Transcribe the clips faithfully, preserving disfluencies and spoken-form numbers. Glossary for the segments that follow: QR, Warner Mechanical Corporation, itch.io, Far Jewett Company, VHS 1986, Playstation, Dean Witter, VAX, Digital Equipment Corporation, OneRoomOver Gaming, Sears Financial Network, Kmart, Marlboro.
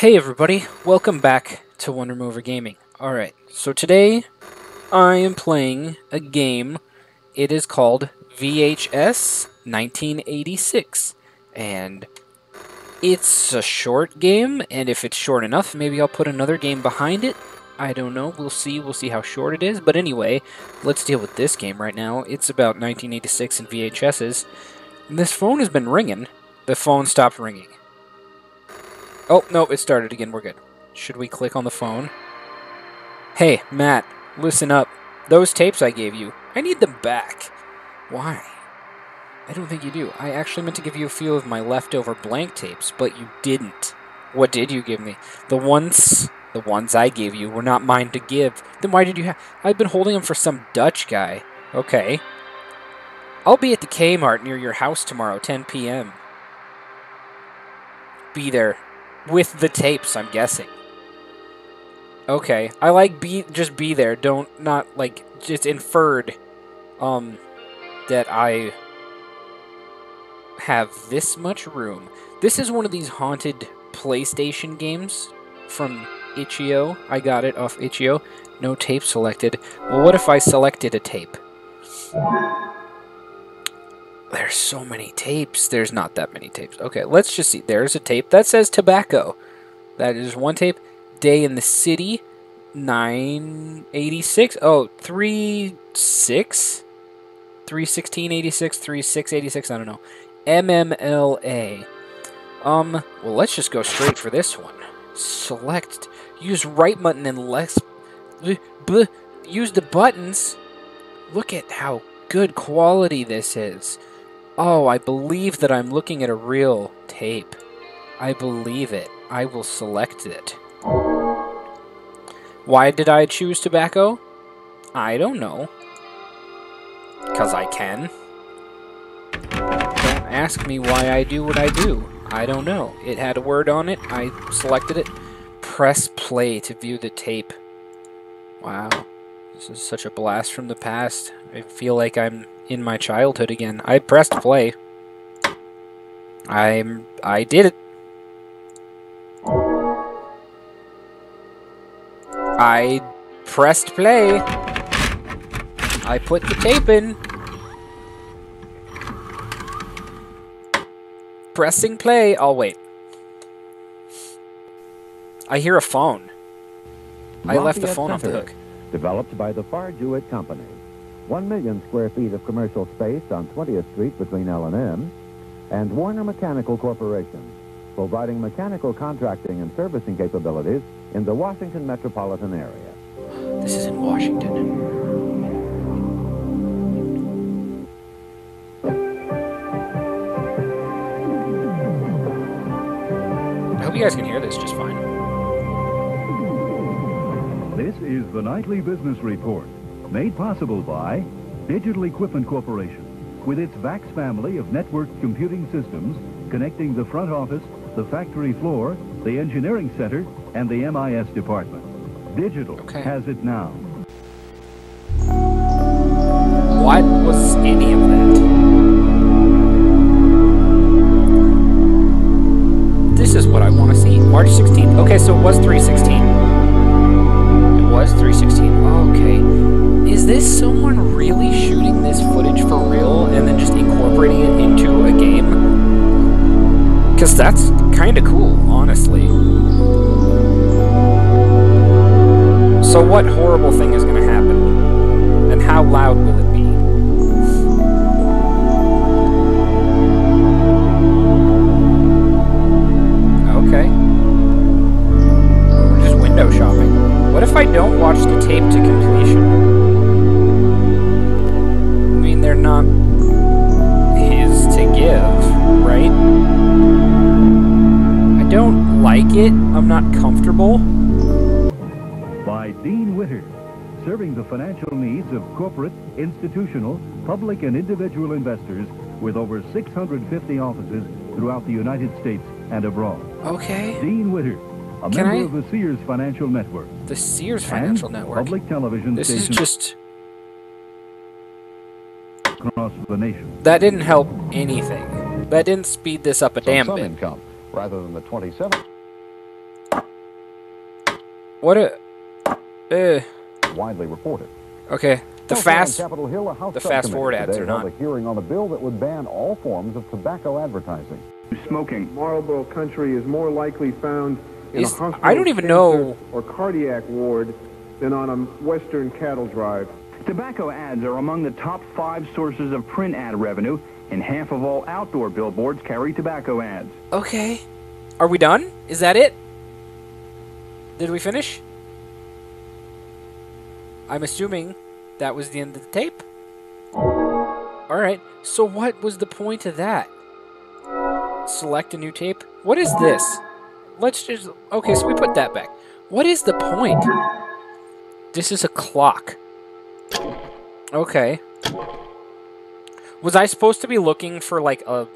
Hey everybody, welcome back to OneRoomOver Gaming. Alright, so today I am playing a game. It is called V H S nineteen eighty-six. And it's a short game, and if it's short enough, maybe I'll put another game behind it. I don't know, we'll see, we'll see how short it is. But anyway, let's deal with this game right now. It's about nineteen eighty-six and V H Ss. And this phone has been ringing. The phone stopped ringing. Oh, no, it started again. We're good. Should we click on the phone? Hey, Matt, listen up. Those tapes I gave you, I need them back. Why? I don't think you do. I actually meant to give you a few of my leftover blank tapes, but you didn't. What did you give me? The ones, the ones I gave you were not mine to give. Then why did you have... I've been holding them for some Dutch guy. Okay. I'll be at the Kmart near your house tomorrow, ten p m Be there. With the tapes, I'm guessing. Okay. I like be just be there. Don't not like it's inferred um that I have this much room. This is one of these haunted PlayStation games from itch dot i o. I got it off itch dot i o. No tape selected. Well, what if I selected a tape? There's so many tapes. There's not that many tapes. Okay, let's just see. There's a tape that says tobacco. That is one tape. Day in the City, nine eighty-six. Oh, three six? three sixteen eighty-six, three six eighty-six, I don't know. M M L A. Um, well, let's just go straight for this one. Select. Use right button and left. Use the buttons. Look at how good quality this is. Oh, I believe that I'm looking at a real tape. I believe it. I will select it. Why did I choose tobacco? I don't know. Because I can. Don't ask me why I do what I do. I don't know. It had a word on it. I selected it. Press play to view the tape. Wow. This is such a blast from the past. I feel like I'm in my childhood again. I pressed play. I'm... I did it. I pressed play. I put the tape in. Pressing play. I'll wait. I hear a phone. I left the phone off the hook. Developed by the Far Jewett Company. One million square feet of commercial space on twentieth street between L and M and Warner Mechanical Corporation, providing mechanical contracting and servicing capabilities in the Washington metropolitan area. This is in Washington. I hope you guys can hear this just fine. This is the Nightly Business Report, made possible by Digital Equipment Corporation, with its VAX family of network computing systems connecting the front office, the factory floor, the engineering center, and the M I S department. Digital okay. has it now. What was any of that? This is what I want to see. March sixteenth. Okay, so it was three sixteen. It was three sixteen. Okay. Is this someone really shooting this footage for real and then just incorporating it into a game? Because that's kind of cool, honestly. So what horrible thing is going to happen? And how loud will it be? Okay. We're just window shopping. What if I don't watch the tape to completion? They're not his to give, right? I don't like it. I'm not comfortable. By Dean Witter, serving the financial needs of corporate, institutional, public, and individual investors with over six hundred fifty offices throughout the United States and abroad. Okay. Dean Witter, a Can member I? of the Sears Financial Network. The Sears Financial Network. Public television this station. This is just... across the nation. That didn't help anything. That didn't speed this up a damn bit. Some income rather than the twenty-seven. What a... Uh. Widely reported. Okay. The fast, Capitol Hill, a House the fast forward ads are not. A hearing on the bill that would ban all forms of tobacco advertising. Smoking. Marlboro country is more likely found in is, a hospital I don't even know or cardiac ward than on a western cattle drive. Tobacco ads are among the top five sources of print ad revenue, and half of all outdoor billboards carry tobacco ads. Okay. Are we done? Is that it? Did we finish? I'm assuming that was the end of the tape. Alright, so what was the point of that? Select a new tape? What is this? Let's just... Okay, so we put that back. What is the point? This is a clock. Okay. Was I supposed to be looking for, like, a...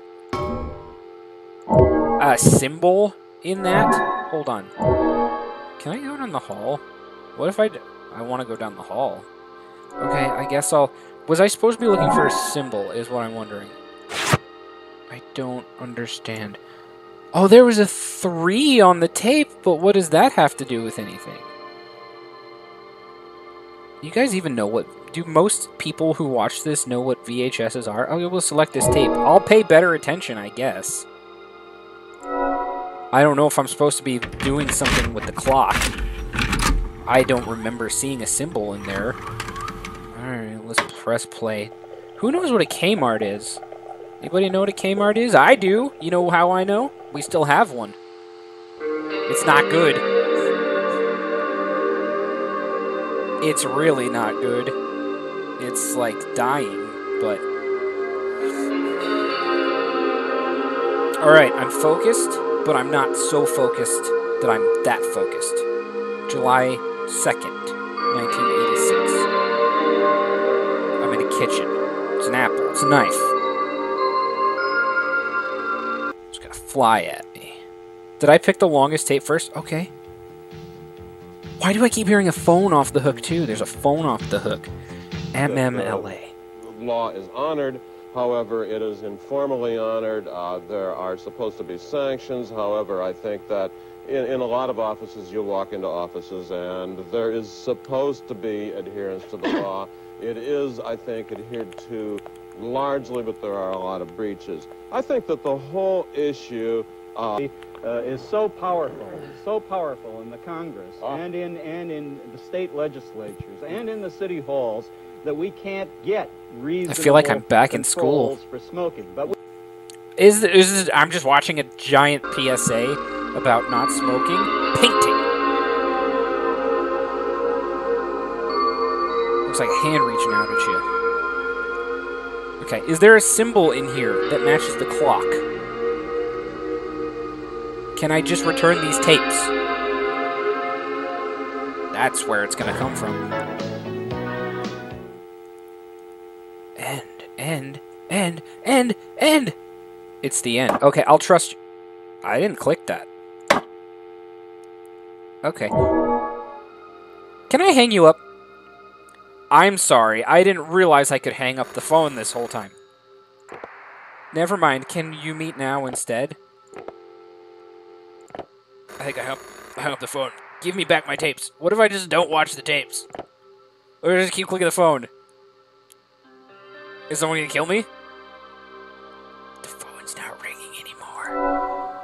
a symbol in that? Hold on. Can I go down the hall? What if I... D I want to go down the hall. Okay, I guess I'll... Was I supposed to be looking for a symbol, is what I'm wondering. I don't understand. Oh, there was a three on the tape, but what does that have to do with anything? You guys even know what... Do most people who watch this know what V H Ss are? Okay, we'll select this tape. I'll pay better attention, I guess. I don't know if I'm supposed to be doing something with the clock. I don't remember seeing a symbol in there. Alright, let's press play. Who knows what a Kmart is? Anybody know what a Kmart is? I do! You know how I know? We still have one. It's not good. It's really not good. It's like dying, but... Alright, I'm focused, but I'm not so focused that I'm that focused. July second, nineteen eighty-six. I'm in a kitchen. It's an apple. It's a knife. It's gonna fly at me. Did I pick the longest tape first? Okay. Why do I keep hearing a phone off the hook, too? There's a phone off the hook. M M L A. The law is honored. However, it is informally honored. Uh, there are supposed to be sanctions. However, I think that In, in a lot of offices, you walk into offices, and there is supposed to be adherence to the law. It is, I think, adhered to largely, but there are a lot of breaches. I think that the whole issue uh, uh, is so powerful, so powerful in the Congress uh, and in and in the state legislatures and in the city halls that we can't get reasonable. I feel like I'm back in school for smoking. But we is is this, I'm just watching a giant P S A. About not smoking, painting. Looks like a hand reaching out at you. Okay, is there a symbol in here that matches the clock? Can I just return these tapes? That's where it's gonna come from. End, end, end, end, end! It's the end. Okay, I'll trust you. I didn't click that. Okay. Can I hang you up? I'm sorry. I didn't realize I could hang up the phone this whole time. Never mind. Can you meet now instead? I think I hung I hung up the phone. Give me back my tapes. What if I just don't watch the tapes? Or just keep clicking the phone? Is someone gonna kill me? The phone's not ringing anymore.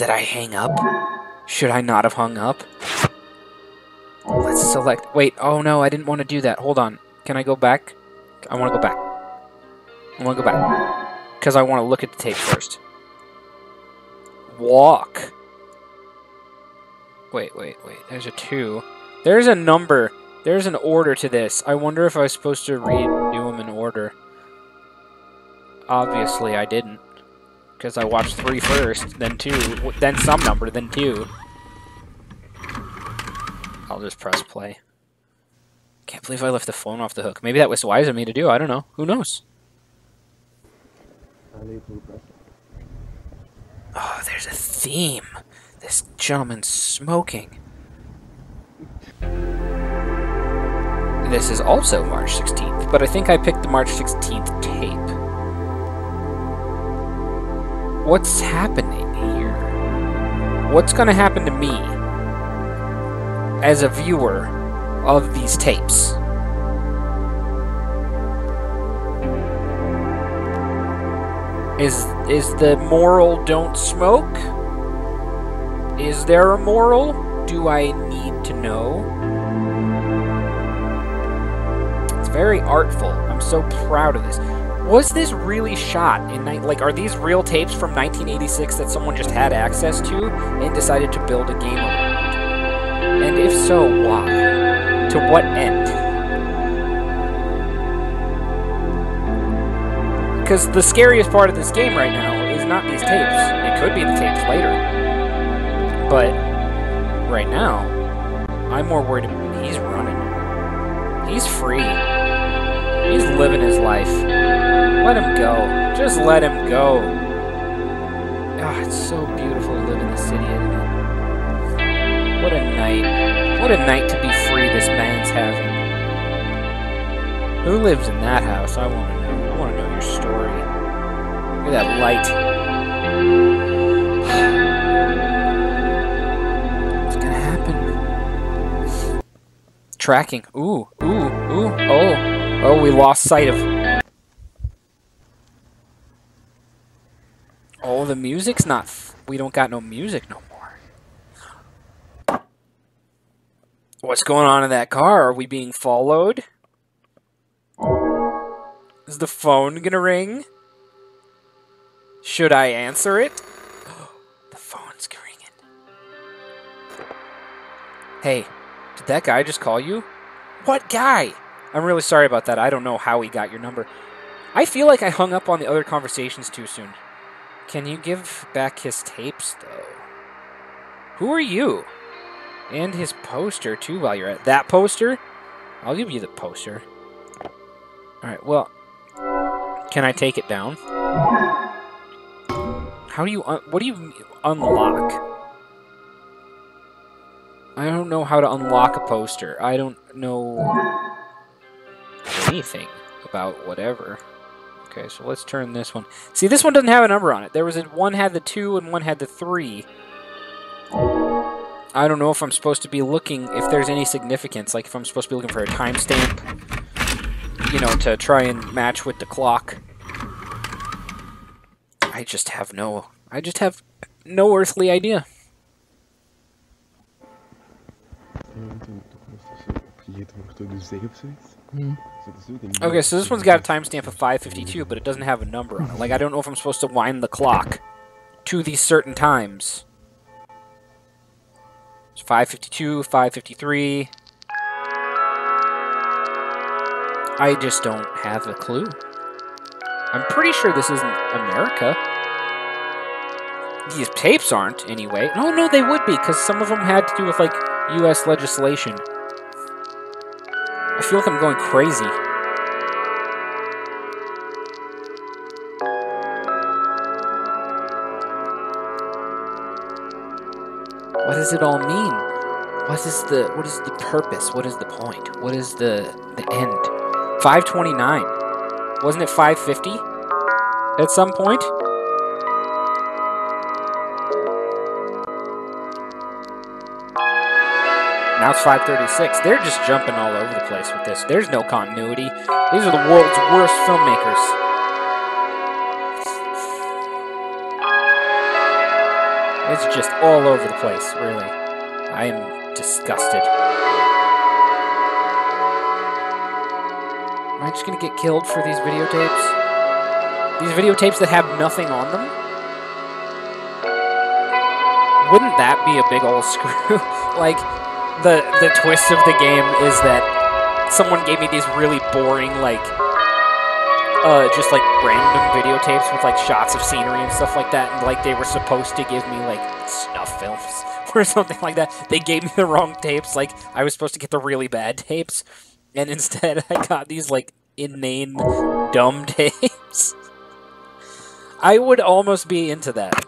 Did I hang up? Should I not have hung up? Let's select... Wait, oh no, I didn't want to do that. Hold on. Can I go back? I want to go back. I want to go back. Because I want to look at the tape first. Walk. Wait, wait, wait. There's a two. There's a number. There's an order to this. I wonder if I was supposed to read do them in order. Obviously, I didn't. Because I watched three first, then two, then some number, then two. I'll just press play. Can't believe I left the phone off the hook. Maybe that was wise of me to do. I don't know. Who knows? Oh, there's a theme. This gentleman's smoking. This is also March sixteenth, but I think I picked the March sixteenth tape. What's happening here? What's gonna happen to me? as a viewer of these tapes. Is, is the moral don't smoke? Is there a moral? Do I need to know? It's very artful. I'm so proud of this. Was this really shot in, like, are these real tapes from nineteen eighty-six that someone just had access to and decided to build a game around? And if so, why? To what end? Because the scariest part of this game right now is not these tapes. It could be the tapes later. But right now, I'm more worried about he's running. He's free. He's living his life. Let him go. Just let him go. Ah, it's so beautiful to live in the city, isn't it? What a night. What a night to be free this man's having. Who lives in that house? I want to know. I want to know your story. Look at that light. What's gonna happen? Tracking. Ooh, ooh, ooh. Oh, oh, we lost sight of. Oh, the music's not. F we don't got no music no more. What's going on in that car? Are we being followed? Is the phone gonna ring? Should I answer it? The phone's ringing. Hey, did that guy just call you? What guy? I'm really sorry about that. I don't know how he got your number. I feel like I hung up on the other conversations too soon. Can you give back his tapes, though? Who are you? And his poster, too, while you're at that poster? I'll give you the poster. Alright, well... Can I take it down? How do you... Un what do you unlock? I don't know how to unlock a poster. I don't know anything about whatever. Okay, so let's turn this one. See, this one doesn't have a number on it. There was a, one had the two and one had the three. I don't know if I'm supposed to be looking... If there's any significance. Like, if I'm supposed to be looking for a timestamp... You know, to try and match with the clock. I just have no... I just have no earthly idea. Okay, so this one's got a timestamp of five fifty-two, but it doesn't have a number on it. Like, I don't know if I'm supposed to wind the clock to these certain times. It's five fifty-two, five fifty-three... I just don't have a clue. I'm pretty sure this isn't America. These tapes aren't, anyway. No, no, they would be, because some of them had to do with, like, U S legislation. I feel like I'm going crazy. What does it all mean? What is the, what is the purpose? What is the point? What is the, the end? five twenty-nine. Wasn't it five fifty at some point? Now it's five thirty-six. They're just jumping all over the place with this. There's no continuity. These are the world's worst filmmakers. It's just all over the place, really. I am disgusted. Am I just gonna get killed for these videotapes? These videotapes that have nothing on them? Wouldn't that be a big old screw? Like, the the twist of the game is that someone gave me these really boring, like, uh, just, like, random videotapes with, like, shots of scenery and stuff like that, and, like, they were supposed to give me, like, snuff films or something like that. They gave me the wrong tapes, like, I was supposed to get the really bad tapes. And instead, I got these, like, inane, dumb tapes. I would almost be into that.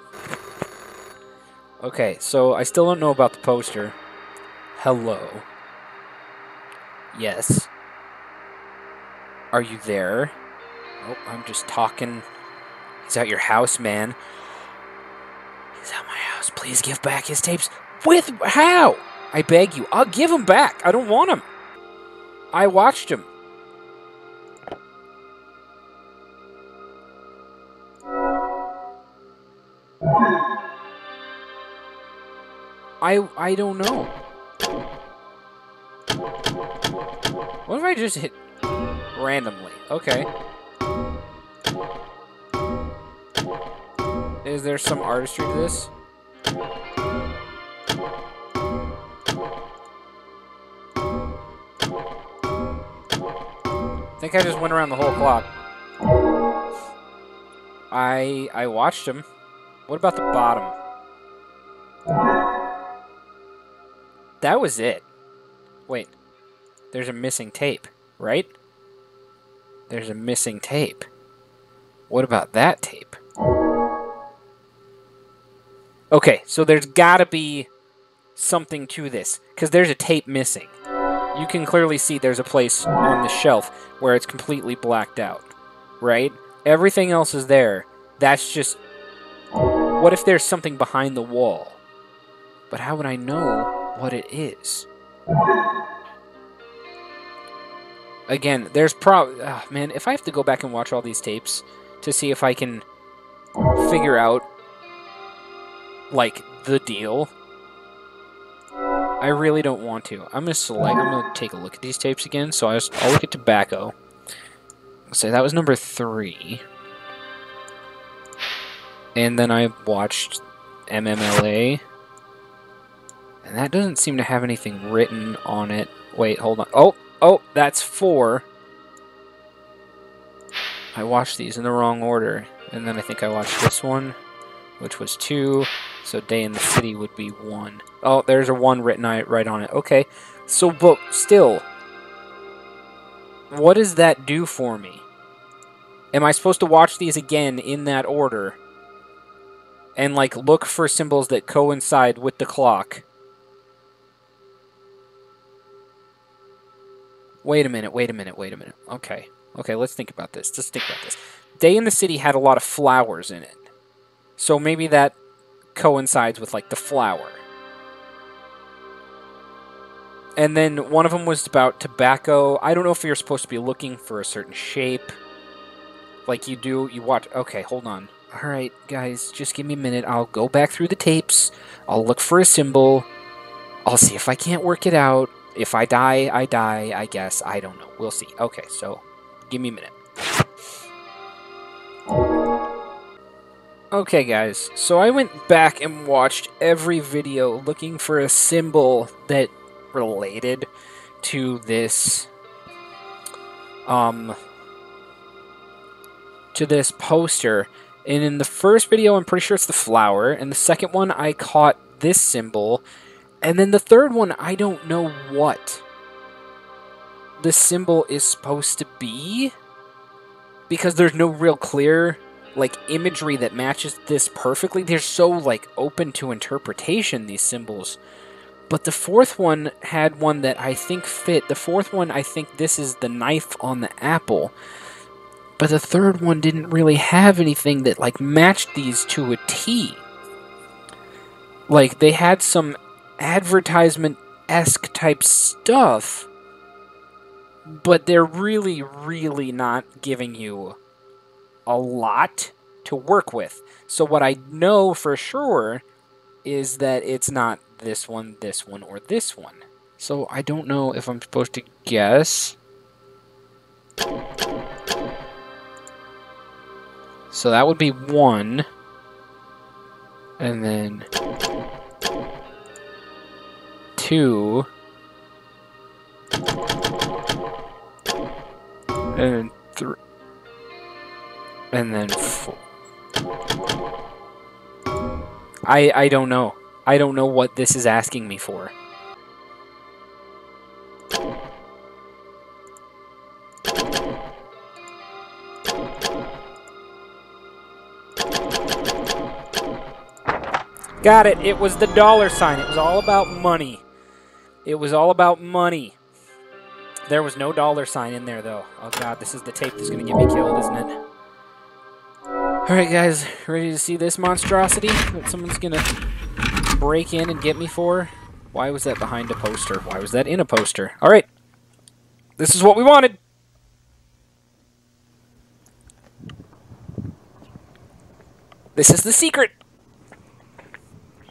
Okay, so I still don't know about the poster. Hello. Yes. Are you there? Oh, I'm just talking. He's at your house, man. He's at my house. Please give back his tapes. With how? I beg you. I'll give him back. I don't want him. I watched him. I, I don't know. What if I just hit randomly? Okay. Is there some artistry to this? I think I just went around the whole clock. I I watched him. What about the bottom? That was it. Wait. There's a missing tape, right? There's a missing tape. What about that tape? Okay, so there's gotta be something to this, because there's a tape missing. You can clearly see there's a place on the shelf where it's completely blacked out, right? Everything else is there. That's just... What if there's something behind the wall? But how would I know what it is? Again, there's probably... Oh, man, if I have to go back and watch all these tapes to see if I can figure out, like, the deal, I really don't want to. I'm gonna select. I'm gonna take a look at these tapes again. So I just, I'll look at tobacco. So that was number three, and then I watched M M L A, and that doesn't seem to have anything written on it. Wait, hold on. Oh, oh, that's four. I watched these in the wrong order, and then I think I watched this one, which was two. So Day in the City would be one. Oh, there's a one written right on it. Okay. So, but still, what does that do for me? Am I supposed to watch these again in that order and, like, look for symbols that coincide with the clock? Wait a minute, wait a minute, wait a minute. Okay. Okay, let's think about this. Let's think about this. Day in the City had a lot of flowers in it. So maybe that coincides with, like, the flower. And then one of them was about tobacco. I don't know if you're supposed to be looking for a certain shape. Like you do, you watch... Okay, hold on. Alright, guys, just give me a minute. I'll go back through the tapes. I'll look for a symbol. I'll see if I can't work it out. If I die, I die, I guess. I don't know. We'll see. Okay, so give me a minute. Okay, guys, so I went back and watched every video looking for a symbol that related to this, um, to this poster. And in the first video, I'm pretty sure it's the flower. And the second one, I caught this symbol. And then the third one, I don't know what the symbol is supposed to be, because there's no real clear... like, imagery that matches this perfectly. They're so, like, open to interpretation, these symbols. But the fourth one had one that I think fit. The fourth one, I think this is the knife on the apple. But the third one didn't really have anything that, like, matched these to a T. Like, they had some advertisement-esque type stuff, but they're really, really not giving you a lot to work with. So what I know for sure is that it's not this one, this one, or this one. So I don't know if I'm supposed to guess. So that would be one. And then two. And then three. And then four. I, I don't know. I don't know what this is asking me for. Got it. It was the dollar sign. It was all about money. It was all about money. There was no dollar sign in there, though. Oh, God. This is the tape that's going to get me killed, isn't it? Alright, guys, ready to see this monstrosity that someone's gonna break in and get me for? Why was that behind a poster? Why was that in a poster? Alright. This is what we wanted. This is the secret.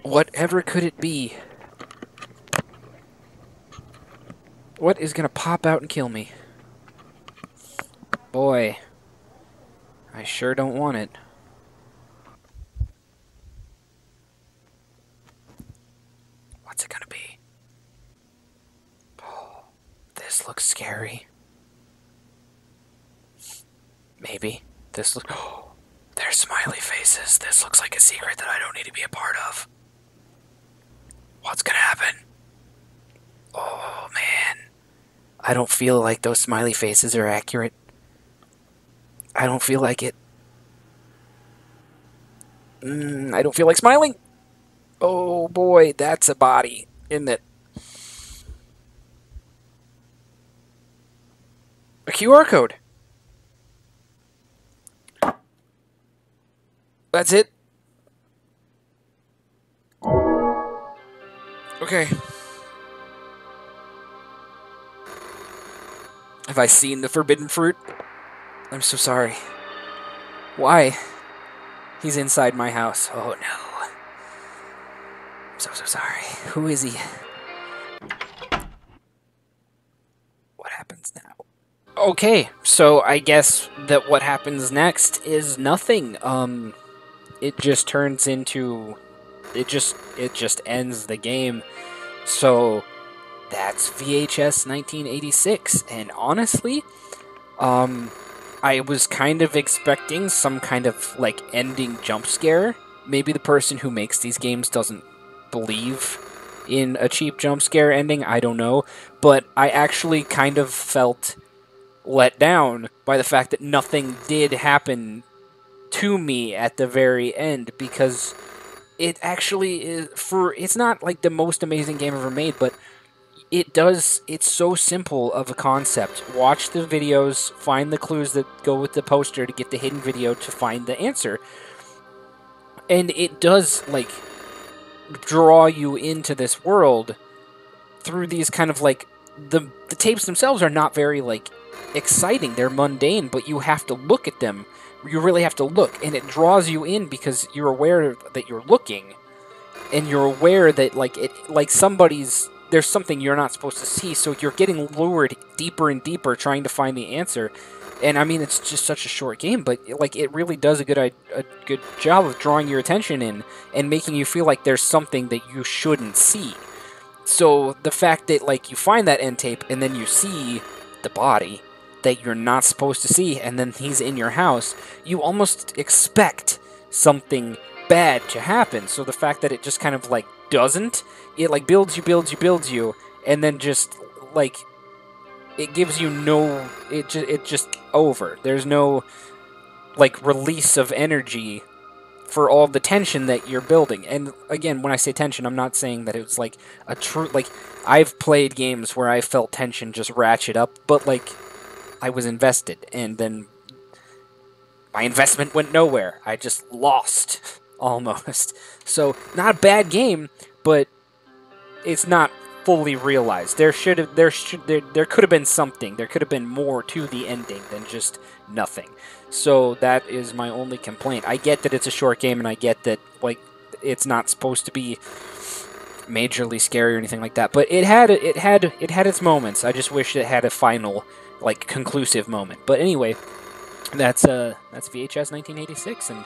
Whatever could it be? What is gonna pop out and kill me? Boy, I sure don't want it. What's it gonna be? Oh, this looks scary. Maybe. This looks... Oh, there's smiley faces. This looks like a secret that I don't need to be a part of. What's gonna happen? Oh, man. I don't feel like those smiley faces are accurate. I don't feel like it. Mm, I don't feel like smiling. Oh boy, that's a body, isn't it? A Q R code. That's it. Okay. Have I seen the forbidden fruit? I'm so sorry. Why? He's inside my house. Oh no. I'm so, so sorry. Who is he? What happens now? Okay, so I guess that what happens next is nothing. Um, it just turns into... It just, it just ends the game. So, that's V H S nineteen eighty-six. And honestly, um... I was kind of expecting some kind of, like, ending jump scare. Maybe the person who makes these games doesn't believe in a cheap jump scare ending, I don't know. But I actually kind of felt let down by the fact that nothing did happen to me at the very end, because it actually is, for, it's not, like, the most amazing game ever made, but... It does, it's so simple of a concept. Watch the videos, find the clues that go with the poster to get the hidden video to find the answer. And it does, like, draw you into this world through these kind of, like, the, the tapes themselves are not very, like, exciting. They're mundane, but you have to look at them. You really have to look, and it draws you in because you're aware that you're looking. And you're aware that, like, it, like somebody's... There's something you're not supposed to see, so you're getting lured deeper and deeper trying to find the answer. And I mean, it's just such a short game, but like it really does a good a good job of drawing your attention in and making you feel like there's something that you shouldn't see. So the fact that like you find that end tape and then you see the body that you're not supposed to see, and then he's in your house, you almost expect something bad to happen. So the fact that it just kind of like doesn't, it like builds you, builds you, builds you, and then just like it gives you no, it just it just over. There's no like release of energy for all the tension that you're building. And again, when I say tension, I'm not saying that it's like a true like I've played games where I felt tension just ratchet up, but like I was invested, and then my investment went nowhere. I just lost. Almost. So, not a bad game, but it's not fully realized. There should have, there should, there, there could have been something. There could have been more to the ending than just nothing. So, that is my only complaint. I get that it's a short game, and I get that, like, it's not supposed to be majorly scary or anything like that. But it had, it had, it had its moments. I just wish it had a final, like, conclusive moment. But anyway, that's, uh, that's V H S nineteen eighty-six, and...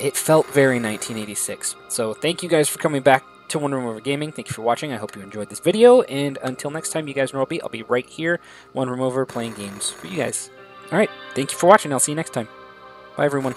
It felt very nineteen eighty-six. So thank you guys for coming back to OneRoomOver Gaming. Thank you for watching. I hope you enjoyed this video. And until next time, you guys know where I'll be. I'll be right here, OneRoomOver, playing games for you guys. All right. Thank you for watching. I'll see you next time. Bye, everyone.